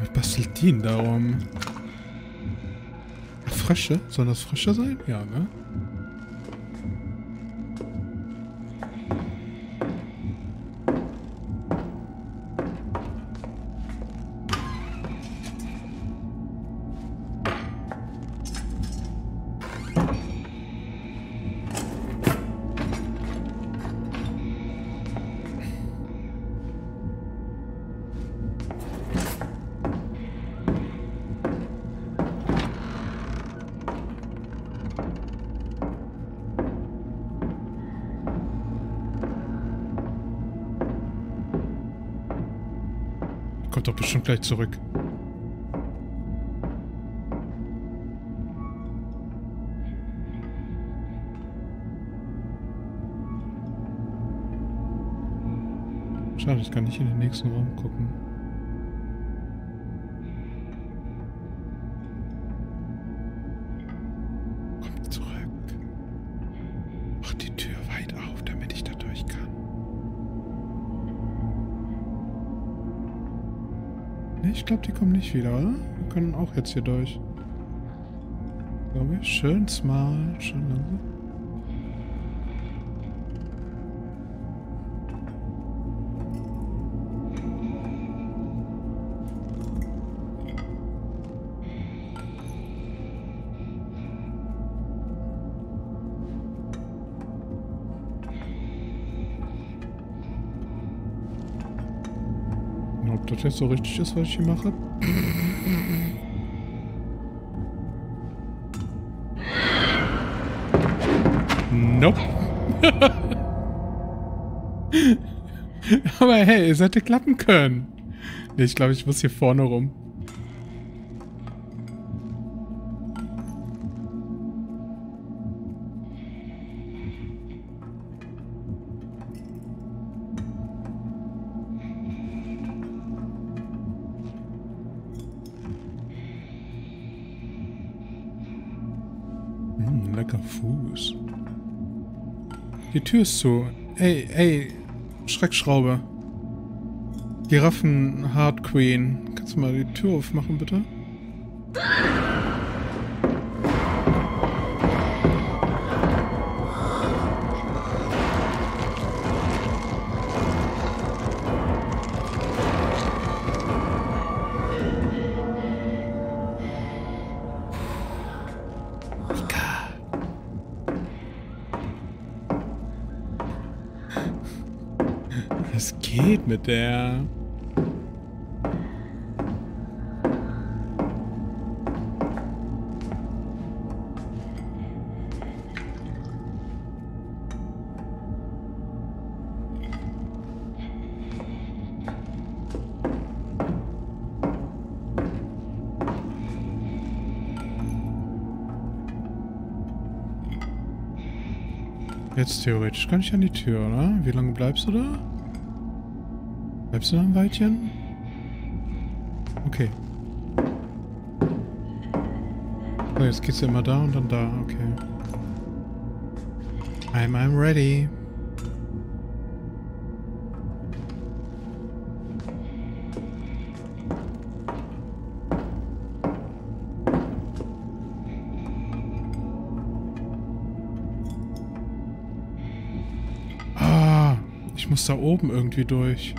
Was bastelt die denn da rum? Frösche? Sollen das Frösche sein? Ja, ne? Kommt doch bestimmt gleich zurück. Schade, ich kann nicht in den nächsten Raum gucken. Kommt zurück. Mach die Tür weit auf, damit ich da durch kann. Ich glaube, die kommen nicht wieder, oder? Wir können auch jetzt hier durch. Glaube ich. Schön smart, schön langsam. Ob das jetzt so richtig ist, was ich hier mache? Nope. Aber hey, es hätte klappen können. Nee, ich glaube, ich muss hier vorne rum. Lecker Fuß. Die Tür ist zu. Ey, ey, Schreckschraube. Giraffen Hard Queen. Kannst du mal die Tür aufmachen, bitte? Was geht mit der? Jetzt theoretisch kann ich an die Tür, oder? Wie lange bleibst du da? Bleibst du noch ein Weilchen? Okay. So, jetzt geht's ja immer da und dann da. Okay. I'm ready. Ah! Ich muss da oben irgendwie durch.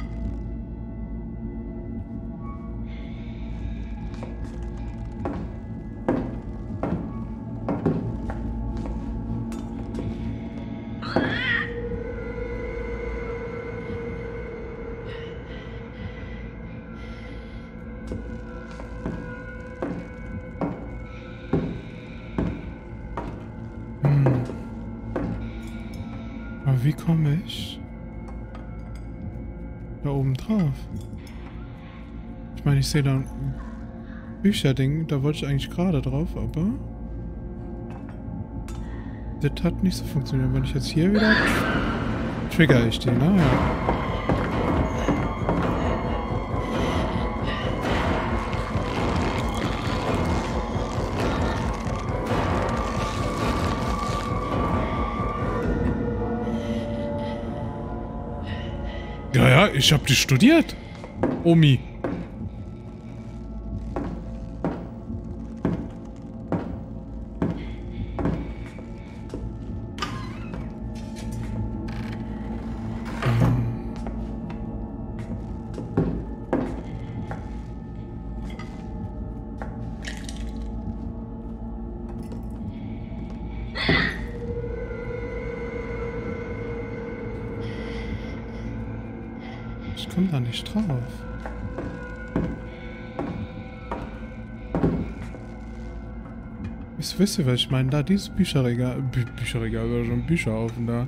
Wie komme ich da oben drauf? Ich meine, ich sehe da ein Bücherding, da wollte ich eigentlich gerade drauf, aber das hat nicht so funktioniert. Wenn ich jetzt hier wieder trigger ich den, naja. ich hab die studiert. Omi. Drauf. Ich wüsste, was ich meine. Da dieses Bücherregal. Bücherregal oder schon Bücherhaufen da.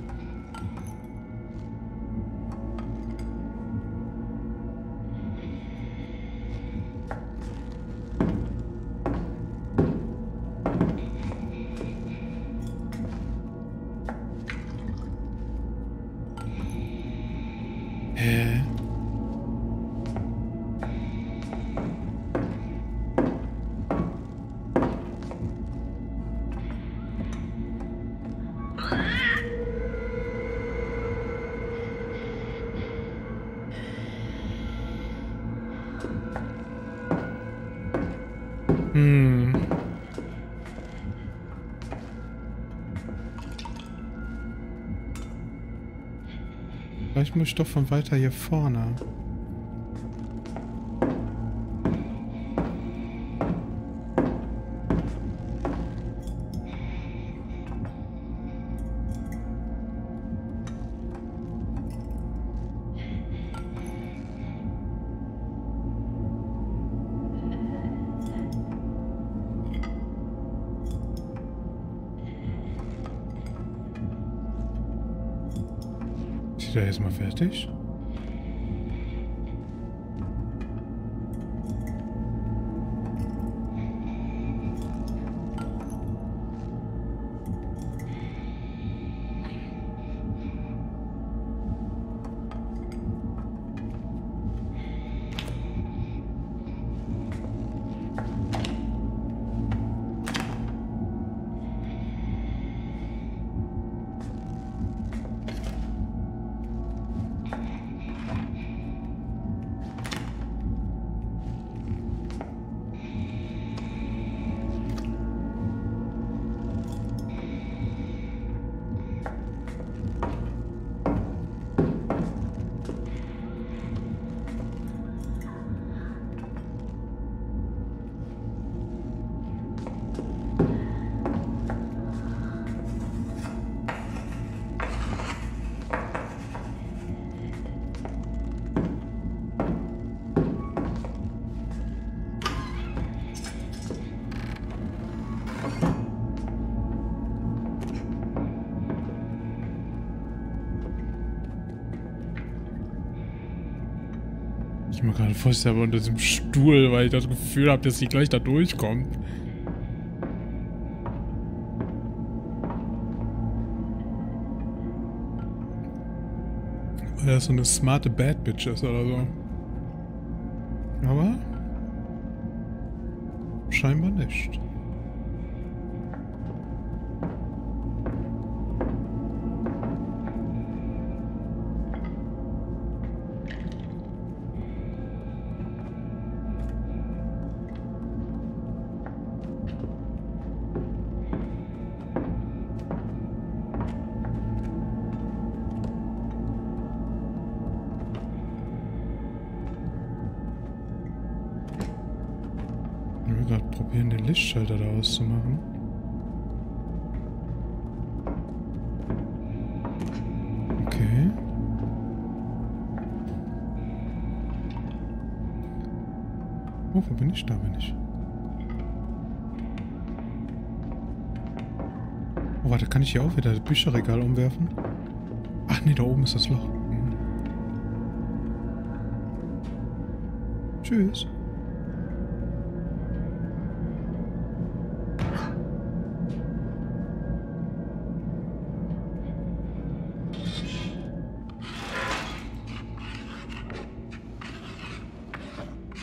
Vielleicht muss ich doch von weiter hier vorne. Ist der jetzt mal fertig? Ich bin mir gerade vorstellen, aber unter diesem Stuhl, weil ich das Gefühl habe, dass sie gleich da durchkommt. Weil das so eine smarte Bad Bitch ist oder so. Aber scheinbar nicht. Probieren, den Lichtschalter da auszumachen. Okay. Oh, wo bin ich? Da bin ich. Oh, warte, kann ich hier auch wieder das Bücherregal umwerfen? Ach nee, da oben ist das Loch. Hm. Tschüss.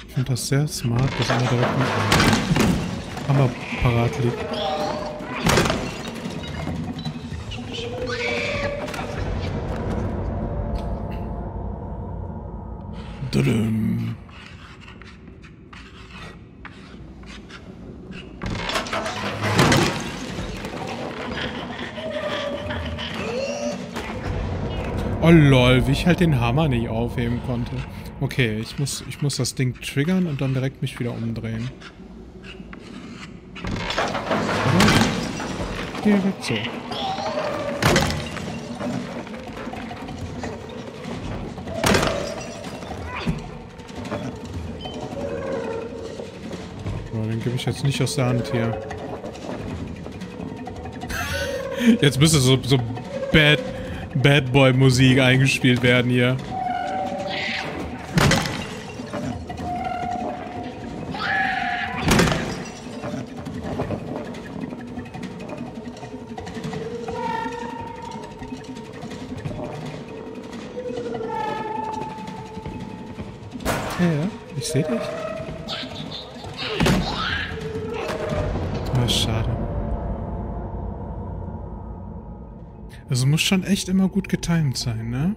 Ich finde das sehr smart, dass immer direkt mit einem Hammer parat liegt. Oh lol, wie ich halt den Hammer nicht aufheben konnte. Okay, ich muss das Ding triggern und dann direkt mich wieder umdrehen. Direkt so. Den gebe ich jetzt nicht aus der Hand hier. Jetzt müsste so Bad Boy Musik eingespielt werden hier. Ja, ich sehe dich. Schade. Also muss schon echt immer gut getimed sein, ne?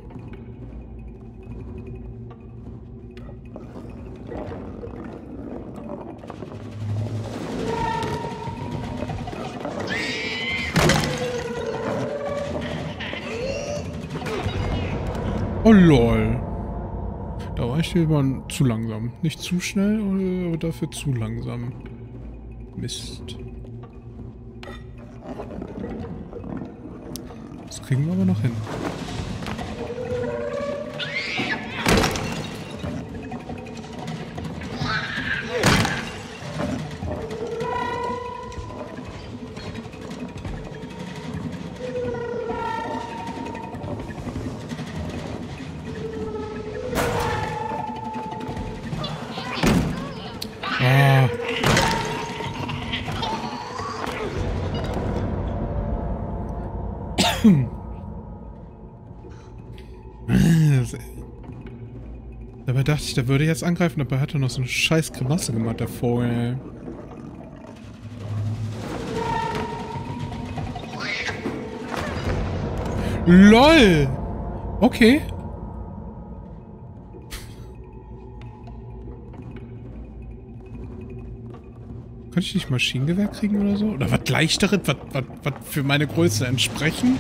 Oh lol. Da war ich lieber zu langsam. Nicht zu schnell, aber dafür zu langsam. Mist. Das kriegen wir aber noch hin. Dabei dachte ich, der würde jetzt angreifen, aber er hat noch so eine scheiß Grimasse gemacht, der Vogel, ey. LOL! Okay. Könnte ich nicht Maschinengewehr kriegen oder so? Oder was Leichteres, was für meine Größe entsprechen?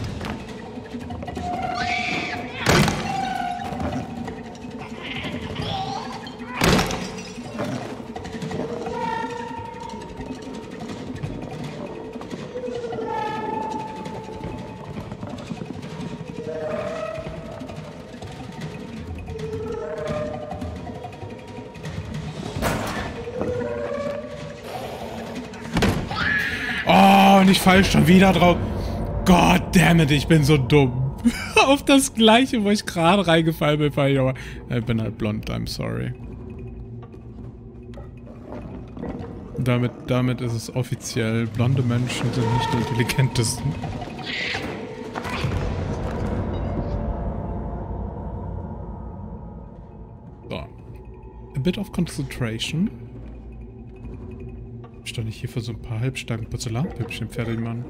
Ich fall schon wieder drauf. Goddammit, ich bin so dumm. Auf das gleiche, wo ich gerade reingefallen bin, fall ich aber. Ich bin halt blond, I'm sorry. Damit ist es offiziell. Blonde Menschen sind nicht die intelligentesten. So. A bit of concentration. Doch nicht hier für so ein paar halbstarken Porzellanpüppchen fertig, Mann.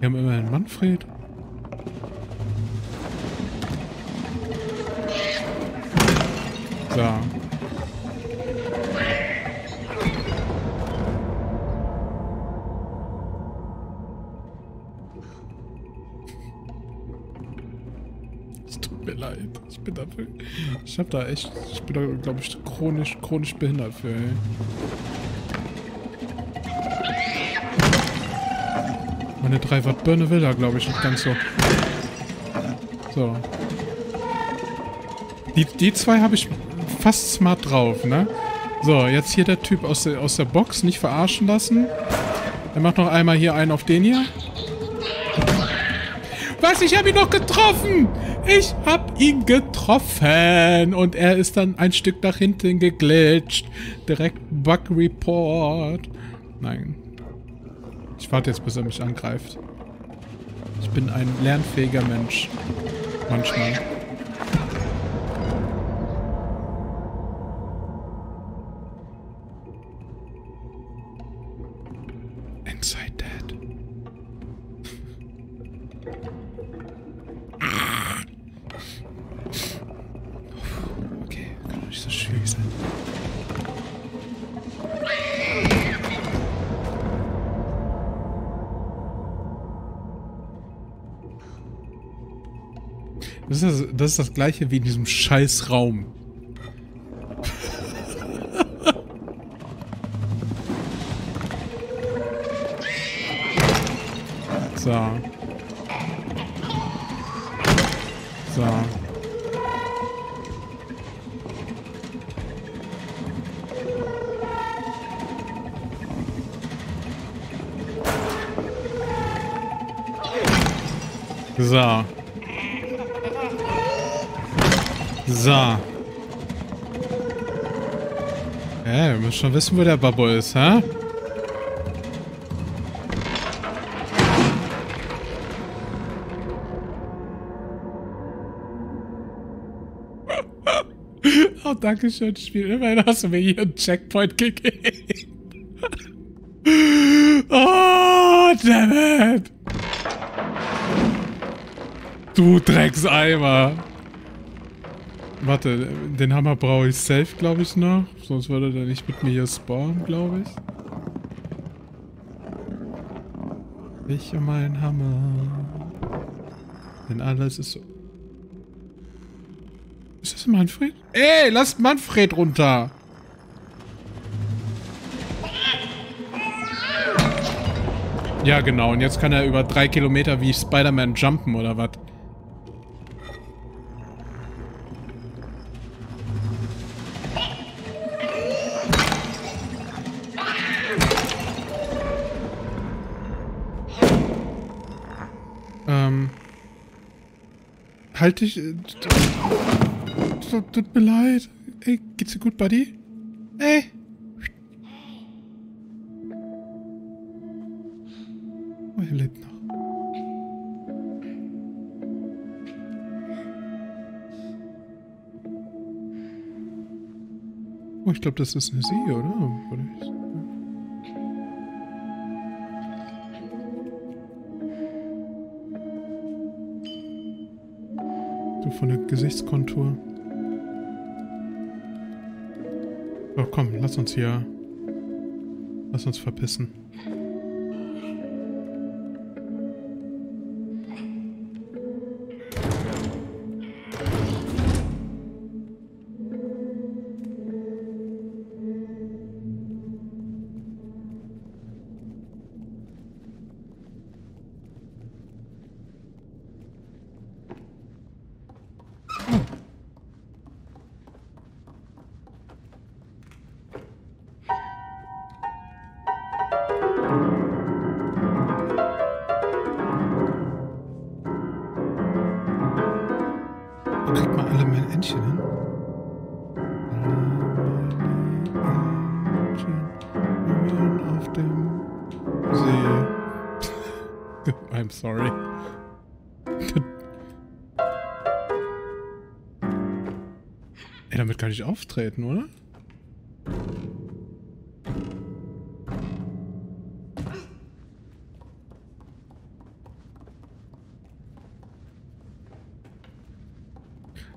Wir haben immerhin Manfred. So. Es tut mir leid. Ich bin dafür. Ich bin da, glaube ich, chronisch behindert für, ey. Meine 3 Watt Birne will da, glaube ich, nicht ganz so. So. Die zwei habe ich fast smart drauf, ne? So, jetzt hier der Typ aus der Box. Nicht verarschen lassen. Er macht noch einmal hier einen auf den hier. Was? Ich habe ihn noch getroffen! Ich habe ihn getroffen! Und er ist dann ein Stück nach hinten geglitscht. Direkt Bug Report. Nein. Ich warte jetzt, bis er mich angreift. Ich bin ein lernfähiger Mensch. Manchmal. Inside Dad. Okay, kann ich so Das ist das gleiche wie in diesem Scheißraum. So. So. So. So. Ja, wir müssen schon wissen, wo der Babbo ist, hä? Oh, danke schön, Spiel. Immerhin hast du mir hier einen Checkpoint gegeben. Oh, damn it! Du Dreckseimer! Warte, den Hammer brauche ich safe, glaube ich, noch. Sonst würde der nicht mit mir hier spawnen, glaube ich. Ich und mein Hammer. Denn alles ist so... Ist das Manfred? Ey, lasst Manfred runter! Ja, genau. Und jetzt kann er über 3 Kilometer wie Spider-Man jumpen, oder was? Halt dich... Tut mir leid. Ey, geht's dir gut, Buddy? Ey! Oh, er lebt noch. Oh, ich glaube, das ist eine Sie, oder? So von der Gesichtskontur. Oh komm, lass uns hier... Lass uns verpissen. I'm sorry. Ey, damit kann ich auftreten, oder?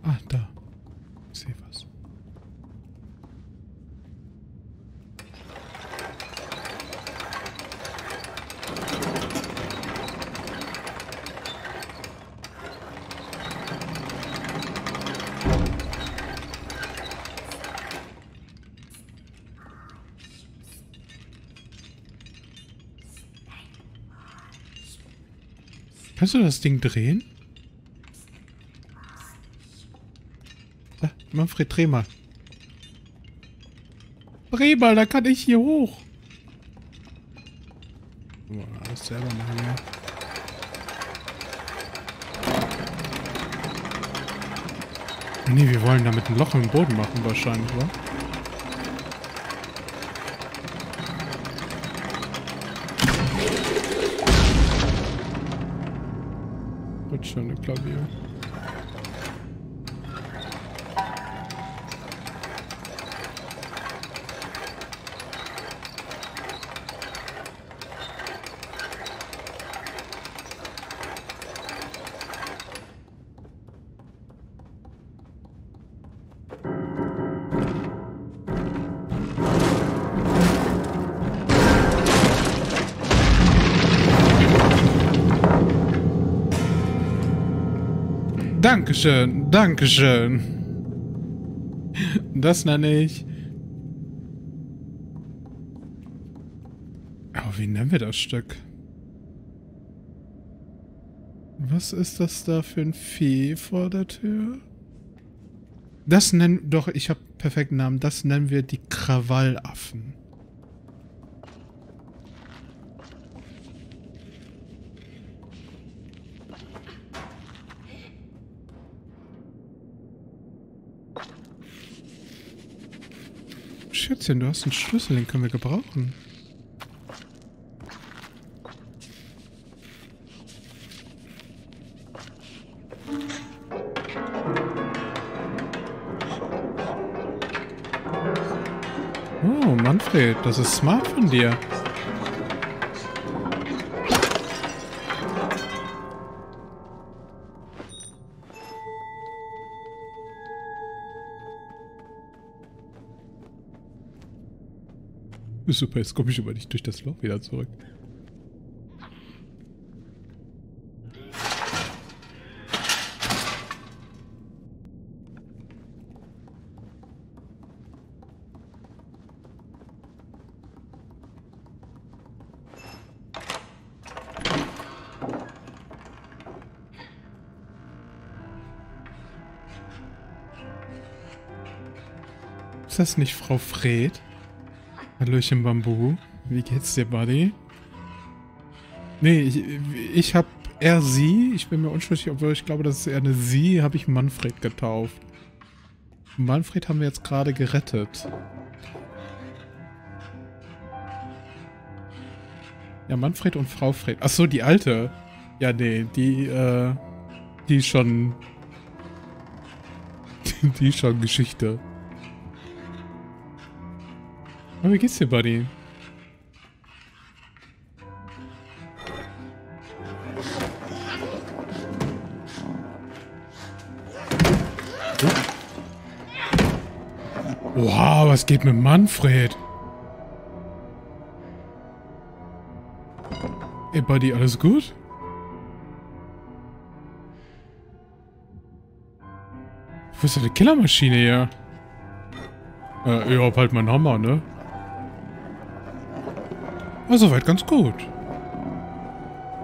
Ah, da. Ich sehe was. Kannst du das Ding drehen? Ah, Manfred, dreh mal. Dreh mal, da kann ich hier hoch. Boah, alles selber machen, ja. Nee, wir wollen damit ein Loch im Boden machen wahrscheinlich, oder? Schöne Klavier. Dankeschön, Dankeschön. Das nenne ich. Oh, wie nennen wir das Stück? Was ist das da für ein Vieh vor der Tür? Das nennen... Doch, ich habe perfekten Namen. Das nennen wir die Krawallaffen. Schätzchen, du hast einen Schlüssel, den können wir gebrauchen. Oh, Manfred, das ist smart von dir. Super, jetzt komme ich aber nicht durch das Loch wieder zurück. Ist das nicht Frau Fred? Hallöchen Bambu, wie geht's dir, Buddy? Nee, ich hab eher sie, ich bin mir unschuldig, obwohl ich glaube, das ist eher eine sie, habe ich Manfred getauft. Manfred haben wir jetzt gerade gerettet. Ja, Manfred und Frau Fred. Achso, die alte. Ja, nee, die schon... Die schon Geschichte. Oh, wie geht's dir, Buddy? Wow, was geht mit Manfred? Ey, Buddy, alles gut? Wo ist deine Killermaschine hier? Ich hab halt meinen Hammer, ne? Aber soweit ganz gut.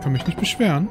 Kann mich nicht beschweren.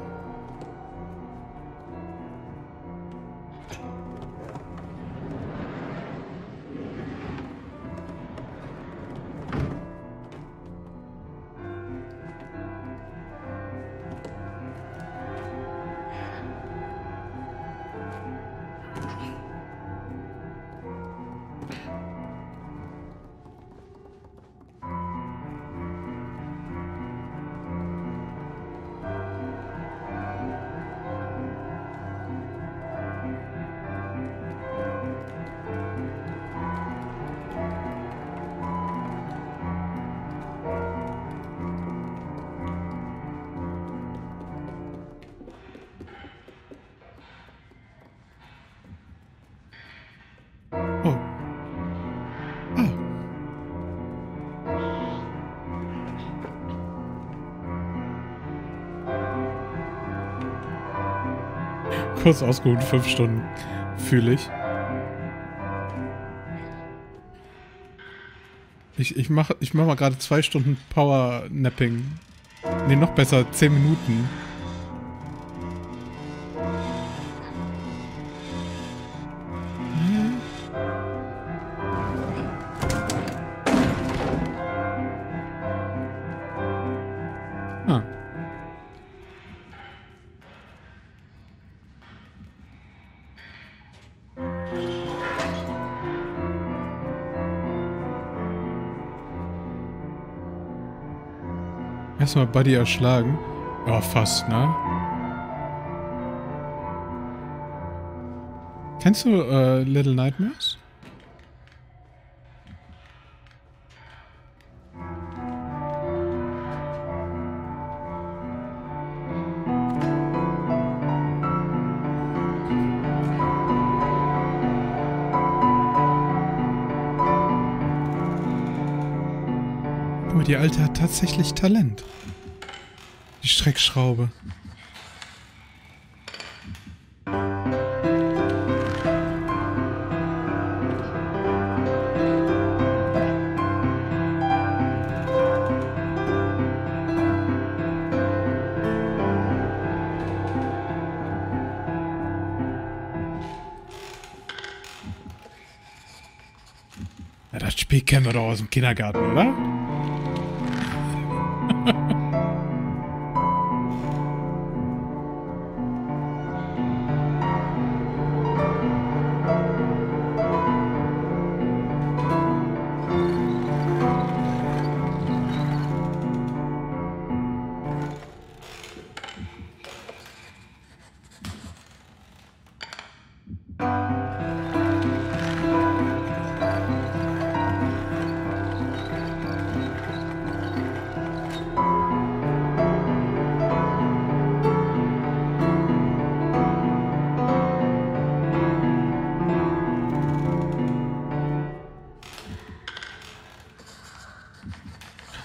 Kurz ausgeholt, 5 Stunden, fühle ich. Ich mach mal gerade 2 Stunden Powernapping. Ne, noch besser, 10 Minuten. Erstmal Buddy erschlagen. Ja, fast, ne? Kennst du Little Nightmares? Die Alte hat tatsächlich Talent. Die Streckschraube. Die kennen wir doch aus dem Kindergarten, oder?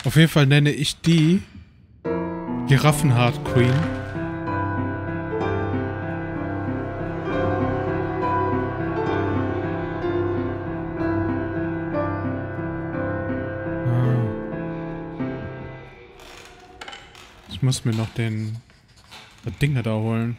Auf jeden Fall nenne ich die Giraffenheart Queen. Ich muss mir noch das Ding da holen.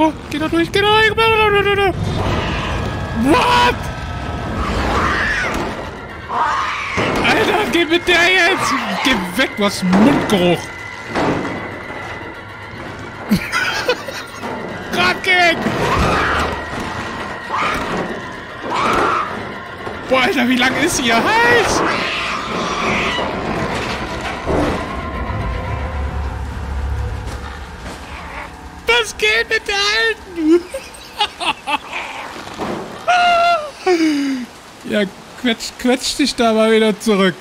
Oh, geh da durch, What? Alter, geh mit der jetzt! Geh weg, was Mundgeruch! Grad geh weg! Boah, Alter, wie lang ist hier? Heiß! Was geht mit der Alten? Ja, quetsch dich da mal wieder zurück.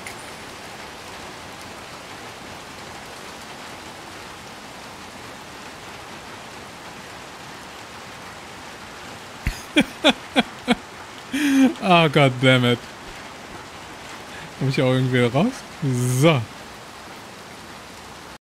Oh, goddammit. Komm ich auch irgendwie raus? So.